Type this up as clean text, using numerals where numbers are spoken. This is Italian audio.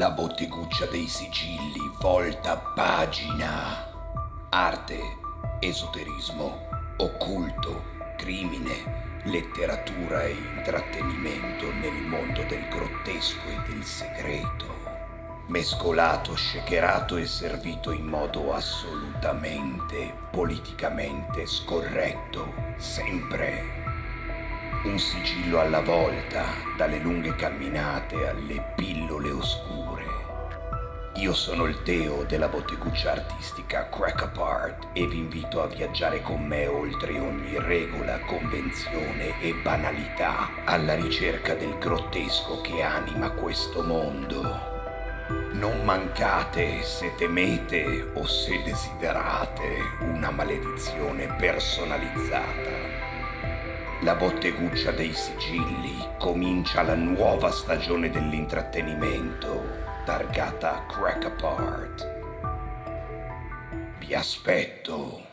La botteguccia dei sigilli volta pagina. Arte, esoterismo, occulto, crimine, letteratura e intrattenimento nel mondo del grottesco e del segreto. Mescolato, shakerato e servito in modo assolutamente politicamente scorretto, sempre. Un sigillo alla volta, dalle lunghe camminate alle pillole oscure. Io sono il Teo della botteguccia artistica Crack Apart e vi invito a viaggiare con me oltre ogni regola, convenzione e banalità alla ricerca del grottesco che anima questo mondo. Non mancate se temete o se desiderate una maledizione personalizzata. La botteguccia dei sigilli comincia la nuova stagione dell'intrattenimento, targata Crack Apart. Vi aspetto!